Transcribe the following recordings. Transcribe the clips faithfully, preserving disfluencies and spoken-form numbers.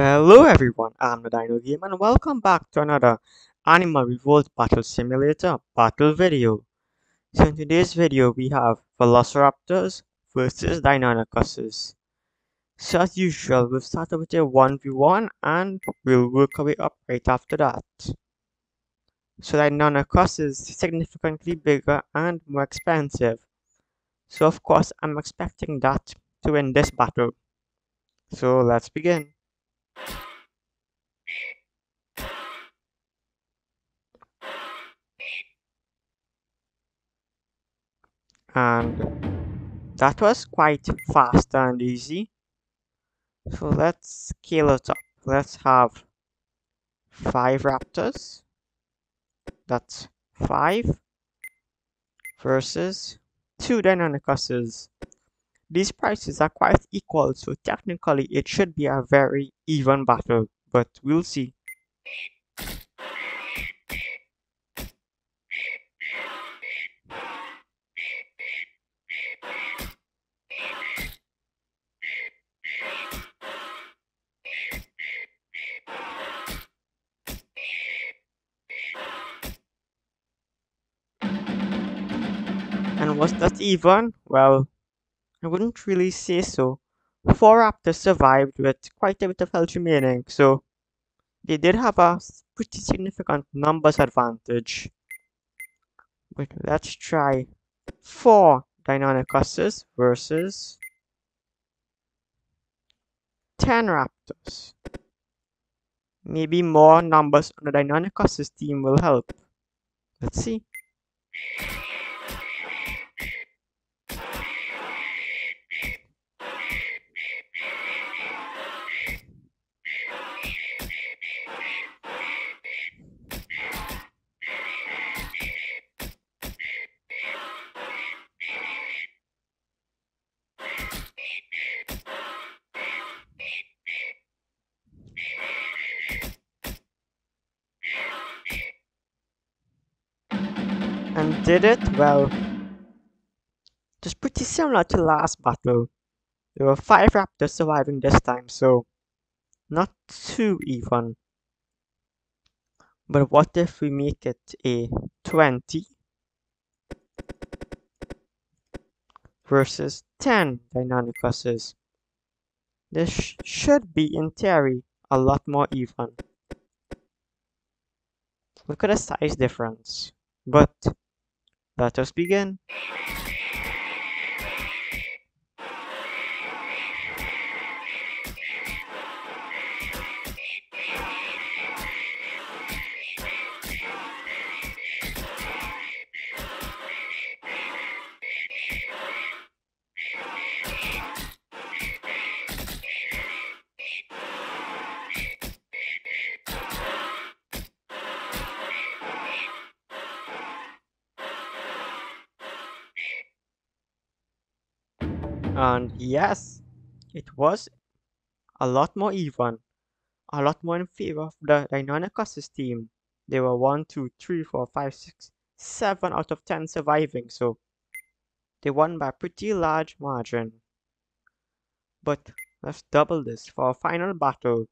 Hello everyone, I'm the Dino Game and welcome back to another Animal Revolt Battle Simulator battle video. So in today's video we have Velociraptors versus Deinonychus. So as usual we'll start with a one v one and we'll work our way up right after that. So Deinonychus is significantly bigger and more expensive. So of course I'm expecting that to win this battle. So let's begin. And that was quite fast and easy. So let's scale it up. Let's have five raptors. That's five versus two Deinonychuses. These prices are quite equal, so technically it should be a very even battle, but we'll see. And was that even? Well, I wouldn't really say so. Four raptors survived with quite a bit of health remaining, so they did have a pretty significant numbers advantage. But let's try four Deinonychuses versus ten raptors. Maybe more numbers on the Deinonychus team will help. Let's see. And did it? Well, it was pretty similar to last battle. There were five raptors surviving this time, so not too even. But what if we make it a twenty versus ten Deinonychuses? This sh should be, in theory, a lot more even. Look at the size difference. But let us begin. And yes, it was a lot more even, a lot more in favor of the Deinonychus team. They were one, two, three, four, five, six, seven out of ten surviving, so they won by a pretty large margin. But let's double this for our final battle,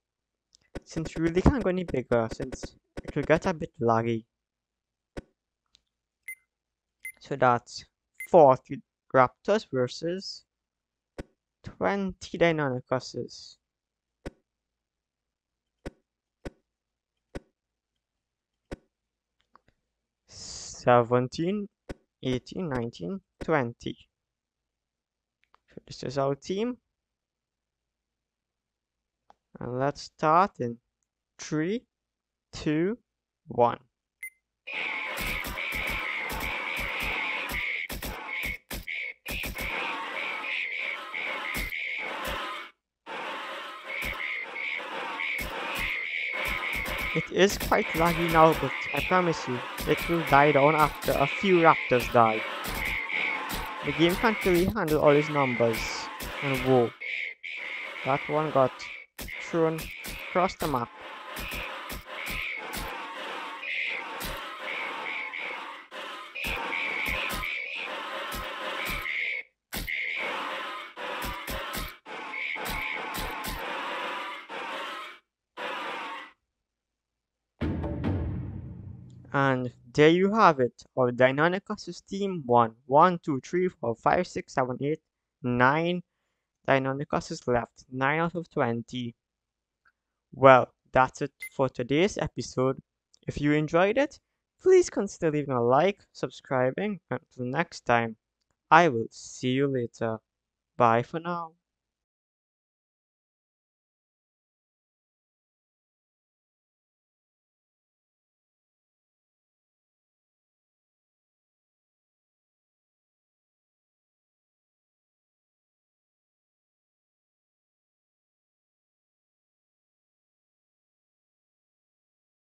since we really can't go any bigger, since it will get a bit laggy. So that's forty raptors versus twenty Deinonychuses. seventeen, eighteen, nineteen, twenty. So this is our team. And let's start in three, two, one. It is quite laggy now, but I promise you, it will die down after a few raptors die. The game can't really handle all these numbers, and whoa, that one got thrown across the map. And there you have it. Our Deinonychus team won. one, two, three, four, five, six, seven, eight, nine Deinonychus is left. nine out of twenty. Well, that's it for today's episode. If you enjoyed it, please consider leaving a like, subscribing, and until next time, I will see you later. Bye for now.